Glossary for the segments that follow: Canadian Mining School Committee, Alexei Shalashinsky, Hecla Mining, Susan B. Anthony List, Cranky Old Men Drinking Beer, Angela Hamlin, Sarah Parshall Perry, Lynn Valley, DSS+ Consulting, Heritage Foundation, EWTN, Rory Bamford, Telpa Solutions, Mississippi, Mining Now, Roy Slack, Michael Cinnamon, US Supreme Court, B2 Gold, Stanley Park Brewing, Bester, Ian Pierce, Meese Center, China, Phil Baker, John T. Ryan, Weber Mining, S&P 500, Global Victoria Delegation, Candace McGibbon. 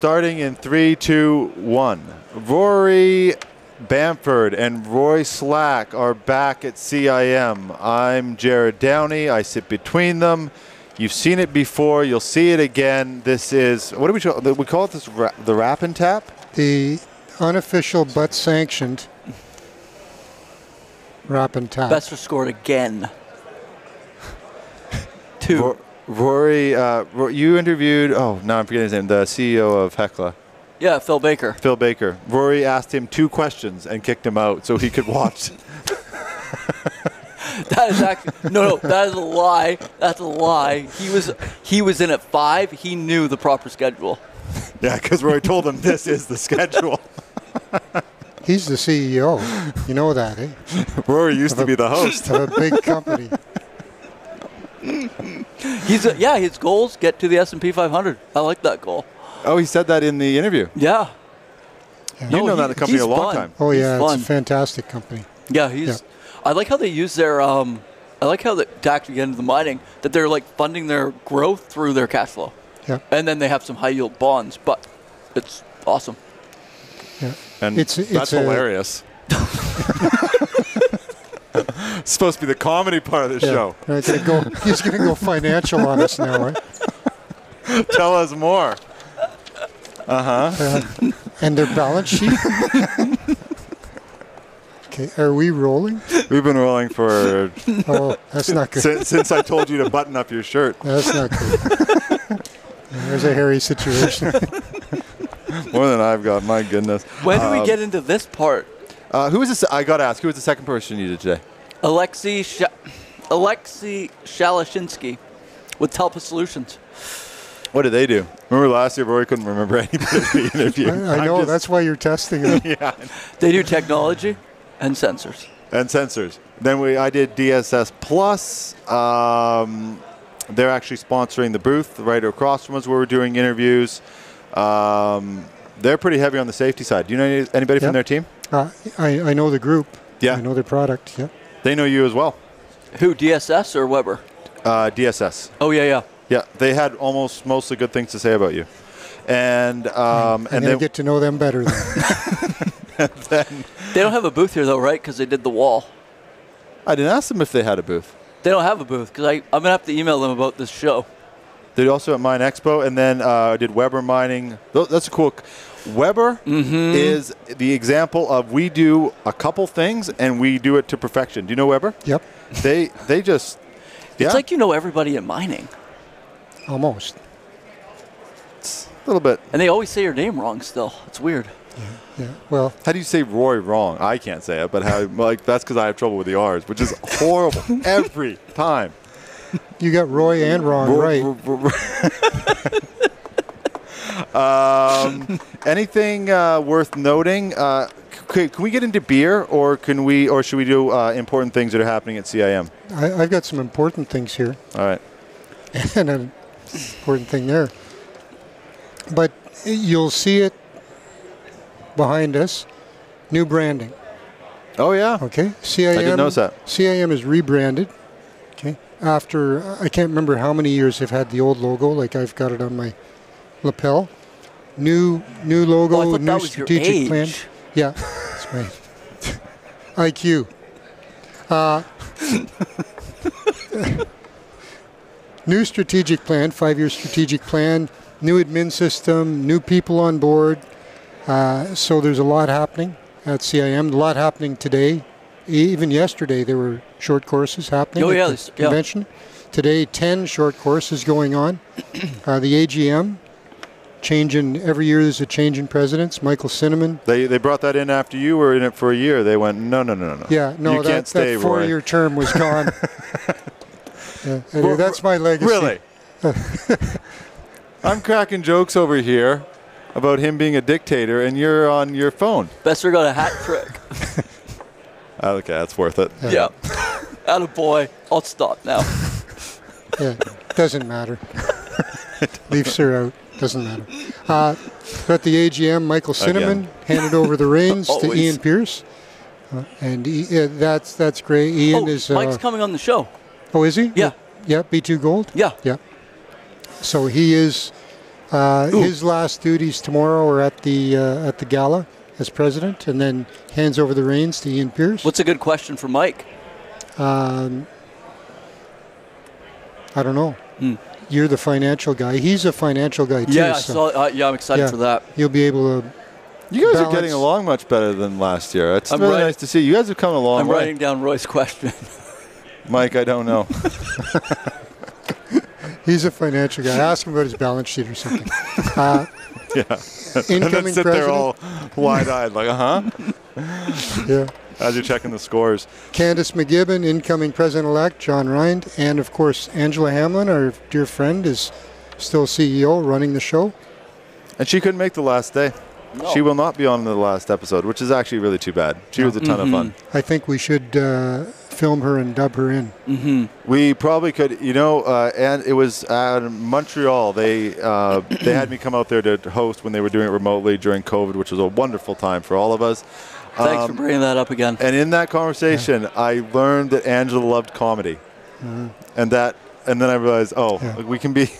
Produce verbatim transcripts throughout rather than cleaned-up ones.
Starting in three, two, one. Rory Bamford and Roy Slack are back at C I M. I'm Jared Downey. I sit between them. You've seen it before. You'll see it again. This is, what do we call it? We call it this ra the wrap and tap? The unofficial but sanctioned wrap and tap. Bester scored again. Two. Ro Rory, uh, Rory, you interviewed, oh, no, I'm forgetting his name, the C E O of Hecla. Yeah, Phil Baker. Phil Baker. Rory asked him two questions and kicked him out so he could watch. That is actually, no, no, that is a lie. That's a lie. He was, he was in at five. He knew the proper schedule. Yeah, because Rory told him this is the schedule. He's the C E O. You know that, eh? Rory used to be the host of a big company. He's a, yeah, his goals get to the S and P five hundred. I like that goal. Oh, he said that in the interview. Yeah. yeah. No, You've known he, that company a long fun. time. Oh, he's yeah, fun. It's a fantastic company. Yeah, he's. Yeah. I like how they use their, um, I like how they tacked again to the mining, that they're like funding their growth through their cash flow. Yeah. And then they have some high yield bonds, but it's awesome. Yeah. And it's, that's it's hilarious. It's supposed to be the comedy part of the yeah. show. Right, gonna go, he's going to go financial on us now, right? Tell us more. Uh-huh. Uh, and their balance sheet? Okay, are we rolling? We've been rolling for... Oh, that's not good. Since, since I told you to button up your shirt. That's not good. There's a hairy situation. More than I've got, my goodness. When do um, we get into this part? Uh, who is this? I got to ask, who was the second person you did today? Alexei Sha Alexei Shalashinsky with Telpa Solutions. What did they do? Remember last year, Rory couldn't remember anybody we interviewed. I, I know, that's why you're testing them. Yeah. They do technology and sensors. And sensors. Then we, I did D S S Plus. Um, they're actually sponsoring the booth right across from us where we're doing interviews. Um, they're pretty heavy on the safety side. Do you know any, anybody yeah. from their team? Uh, I, I know the group. Yeah. I know their product, yeah. They know you as well. Who, D S S or Weber? Uh, D S S. Oh, yeah, yeah. Yeah, they had almost mostly good things to say about you. And um, and they get to know them better. Then. And then they don't have a booth here, though, right? Because they did the wall. I didn't ask them if they had a booth. They don't have a booth because I'm going to have to email them about this show. They're also at Mine Expo. And then uh, did Weber Mining. That's a cool... Weber mm-hmm. is the example of we do a couple things and we do it to perfection. Do you know Weber? Yep. They they just yeah. It's like you know everybody in mining. Almost. It's a little bit. And they always say your name wrong still. It's weird. Yeah. yeah. Well, how do you say Roy wrong? I can't say it, but how like that's because I have trouble with the R's, which is horrible every time. You got Roy and wrong Roy, right. Roy, Roy, Roy. Um, anything uh, worth noting? Uh, can we get into beer, or can we, or should we do uh, important things that are happening at C I M? I, I've got some important things here. All right, and an important thing there. But you'll see it behind us. New branding. Oh yeah. Okay. C I M. I didn't notice that. C I M is rebranded. Okay. After I can't remember how many years they've had the old logo. Like I've got it on my lapel. New new logo, oh, new strategic plan. Yeah, that's right. I Q. Uh, new strategic plan, five-year strategic plan, new admin system, new people on board. Uh, so there's a lot happening at C I M, a lot happening today. Even yesterday, there were short courses happening oh, at yeah, the yeah. convention. Today, ten short courses going on. Uh, the A G M. Change in every year. There's a change in presidents. Michael Cinnamon. They they brought that in after you were in it for a year. They went no no no no. Yeah no you that, can't stay, that four Roy. year term was gone. yeah, well, that's my legacy. Really. I'm cracking jokes over here about him being a dictator, and you're on your phone. Bester got a hat trick. Okay, that's worth it. Yeah. yeah. Atta boy. I'll stop now. Yeah, doesn't matter. Leafs are out. Doesn't matter. Uh, but the A G M, Michael Cinnamon, Again. handed over the reins to Ian Pierce. Uh, and he, uh, that's that's great. Ian oh, is... Uh, Mike's coming on the show. Oh, is he? Yeah. Yeah, B two Gold? Yeah. Yeah. So he is Uh, his last duties tomorrow are at the uh, at the gala as president, and then hands over the reins to Ian Pierce. What's a good question for Mike? Um, I don't know. Hmm. You're the financial guy. He's a financial guy too. Yeah, I so. saw, uh, yeah I'm excited yeah, for that. You'll be able to. You guys balance. are getting along much better than last year. It's I'm really writing, nice to see you guys have come a long way. I'm writing way. down Roy's question. Mike, I don't know. He's a financial guy. Ask him about his balance sheet or something. Uh, yeah. Incoming and then sit president. there all wide-eyed, like, uh-huh. Yeah. As you're checking the scores. Candace McGibbon, incoming president-elect, John Rind, and, of course, Angela Hamlin, our dear friend, is still C E O, running the show. And she couldn't make the last day. No. She will not be on the last episode, which is actually really too bad. She yeah. was a ton mm-hmm. of fun. I think we should... Uh, film her and dub her in. Mm-hmm. We probably could, you know, uh, and it was uh, in Montreal. They uh, they had me come out there to host when they were doing it remotely during COVID, which was a wonderful time for all of us. Thanks um, for bringing that up again. And in that conversation, yeah. I learned that Angela loved comedy, mm-hmm. and that, and then I realized, oh, yeah. we can be.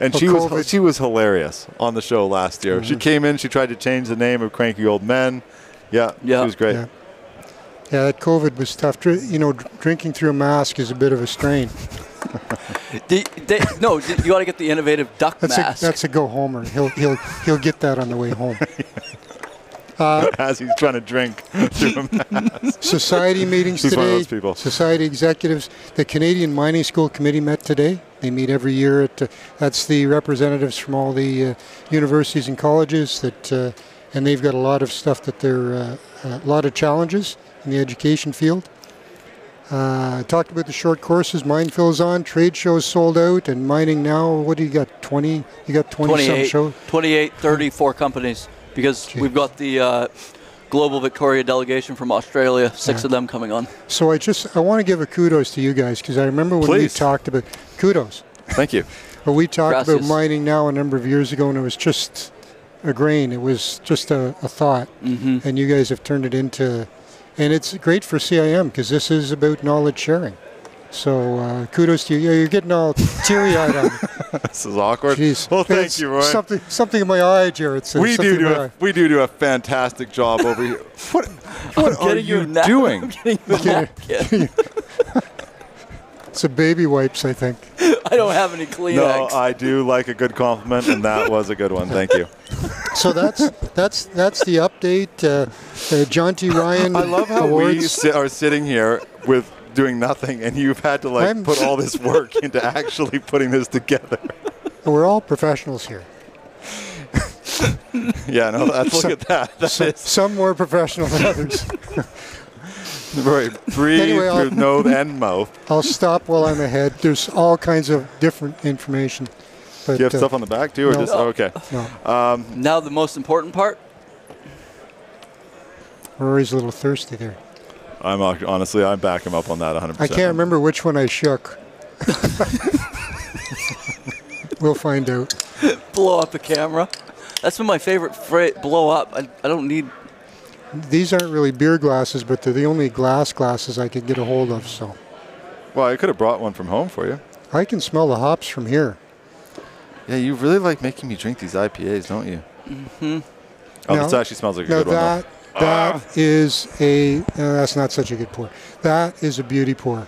And well, she COVID. was she was hilarious on the show last year. Mm-hmm. She came in, she tried to change the name of Cranky Old Men. Yeah, yeah. she was great. Yeah. Yeah, that COVID was tough. Dr- you know, dr- drinking through a mask is a bit of a strain. they, they, no, you ought to get the innovative duck that's mask. A, that's a go homer. He'll he'll he'll get that on the way home. Uh, As he's trying to drink through a mask. Society meetings he's today. One of those people. Society executives. The Canadian Mining School Committee met today. They meet every year. At uh, that's the representatives from all the uh, universities and colleges that, uh, and they've got a lot of stuff that they're uh, a lot of challenges. In the education field. Uh, talked about the short courses. Minefield's on, trade shows sold out, and Mining Now, what do you got, twenty? You got twenty-some shows? twenty-eight, thirty-four companies, because Jeez. we've got the uh, Global Victoria Delegation from Australia, six yeah. of them coming on. So I just, I want to give a kudos to you guys, because I remember when Please. we talked about, kudos. Thank you. Well, we talked Gracias. about Mining Now a number of years ago, and it was just a grain. It was just a, a thought, mm-hmm. and you guys have turned it into... And it's great for C I M because this is about knowledge sharing. So uh, kudos to you. You're getting all teary-eyed on me. This is awkward. Jeez. Well, thank it's you, Roy. Something, something in my eye, Jared. Says. We do do a, we do do a fantastic job over here. What, what are you, you na- doing? I'm getting you napkin. It's a baby wipes, I think. I don't have any Kleenex. No, I do like a good compliment, and that was a good one. Thank you. So that's that's that's the update. Uh, uh, John T. Ryan. I love how awards. we si- are sitting here with doing nothing, and you've had to like I'm put all this work into actually putting this together. We're all professionals here. Yeah, no, that's, look some, at that. that some, some more professional than others. Right, breathe anyway, through nose and mouth. I'll stop while I'm ahead. There's all kinds of different information. But do you have uh, stuff on the back too, or no. just oh, okay? No. Um, now the most important part. Rory's a little thirsty there. I'm honestly, I back him up on that one hundred percent. I can't remember which one I shook. We'll find out. Blow up the camera. That's been my favorite phrase. Blow up. I, I don't need. These aren't really beer glasses, but they're the only glass glasses I could get a hold of. So, well, I could have brought one from home for you. I can smell the hops from here. Yeah, you really like making me drink these I P As, don't you? Mm-hmm. Oh, no, this actually smells like a no, good that, one. Though. That ah. is a... No, that's not such a good pour. That is a beauty pour.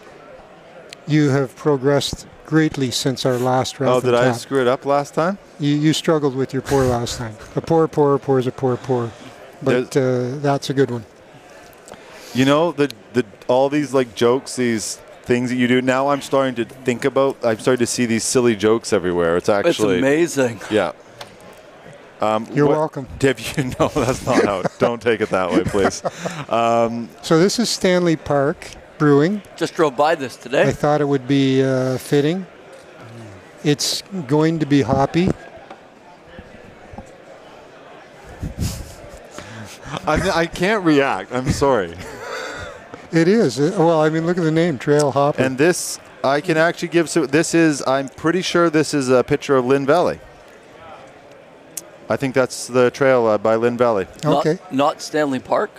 You have progressed greatly since our last round. Oh, did I screw it up last time? You, you struggled with your pour last time. A pour, pour, pour is a pour, pour. But uh, that's a good one. You know, the the all these like jokes, these things that you do. Now I'm starting to think about. I'm starting to see these silly jokes everywhere. It's actually it's amazing. Yeah. Um, You're what, welcome. Have you no, that's not how. Don't take it that way, please. Um, so this is Stanley Park Brewing. Just drove by this today. I thought it would be uh, fitting. It's going to be hoppy. I, I can't react. I'm sorry. It is. Well, I mean, look at the name, Trail Hopper. And this, I can actually give, so this is, I'm pretty sure this is a picture of Lynn Valley. I think that's the trail uh, by Lynn Valley. Okay. Not, not Stanley Park?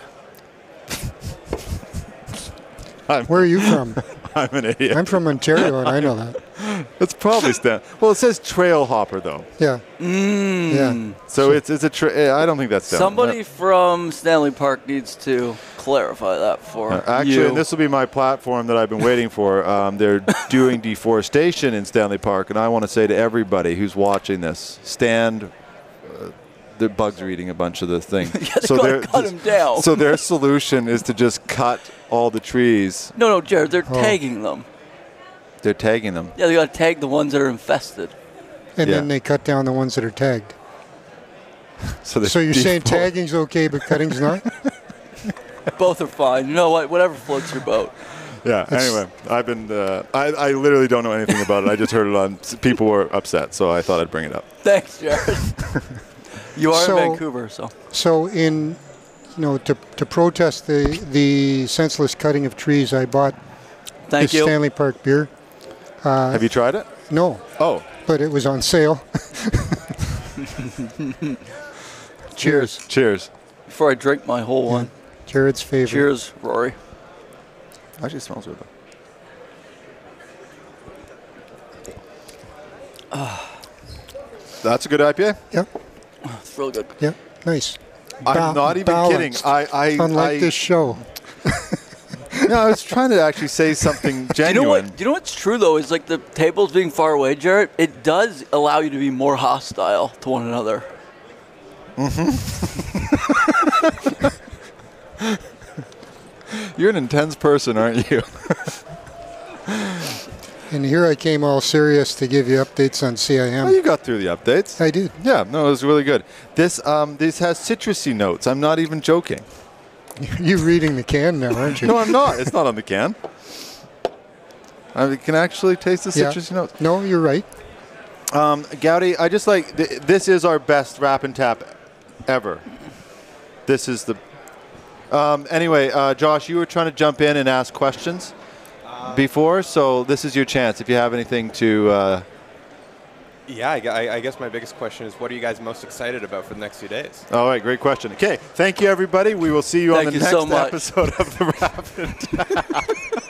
I'm, Where are you from? I'm an idiot. I'm from Ontario, and I know that. It's probably Stan. Well, it says trail hopper though. Yeah. Mm. Yeah. So sure. it's it's a. Tra I don't think that's Stan. Somebody that. from Stanley Park needs to clarify that for uh, actually, you. And this will be my platform that I've been waiting for. Um, they're doing deforestation in Stanley Park, and I want to say to everybody who's watching this, stand. Uh, the bugs are eating a bunch of the thing. yeah, so their cut them down. So their solution is to just cut all the trees. No, no, Jared. They're oh. tagging them. They're tagging them. Yeah, they got to tag the ones that are infested. And yeah. then they cut down the ones that are tagged. So, so you're saying tagging's okay, but cutting's not? Both are fine. You know what? Whatever floats your boat. Yeah. That's anyway, I've been. Uh, I I literally don't know anything about it. I just heard it on. People were upset, so I thought I'd bring it up. Thanks, Jared. you are so, in Vancouver, so. So in, you know, to to protest the the senseless cutting of trees, I bought. Thank the you. Stanley Park beer. Uh, Have you tried it? No. Oh. But it was on sale. Cheers. Cheers. Before I drink my whole yeah. one. Jared's favorite. Cheers, Rory. Actually, it smells good though. Uh, That's a good I P A? Yeah. It's real good. Yeah, nice. I'm ba not even balanced. kidding. I, I, Unlike I, this show. No, I was trying to actually say something genuine. You know, what, you know what's true, though, is like the tables being far away, Jared, it does allow you to be more hostile to one another. Mm-hmm. You're an intense person, aren't you? And here I came all serious to give you updates on C I M. Well, you got through the updates. I did. Yeah, no, it was really good. This, um, this has citrusy notes. I'm not even joking. You're reading the can now, aren't you? No, I'm not. It's not on the can. I can actually taste the citrusy yeah. notes. No, you're right. Um, Gowdy, I just like, th this is our best wrap and tap ever. This is the... Um, anyway, uh, Josh, you were trying to jump in and ask questions uh, before, so this is your chance if you have anything to... Uh, Yeah, I, I guess my biggest question is, what are you guys most excited about for the next few days? All right, great question. Okay, thank you, everybody. We will see you Thank on the you next so episode of The Rapid.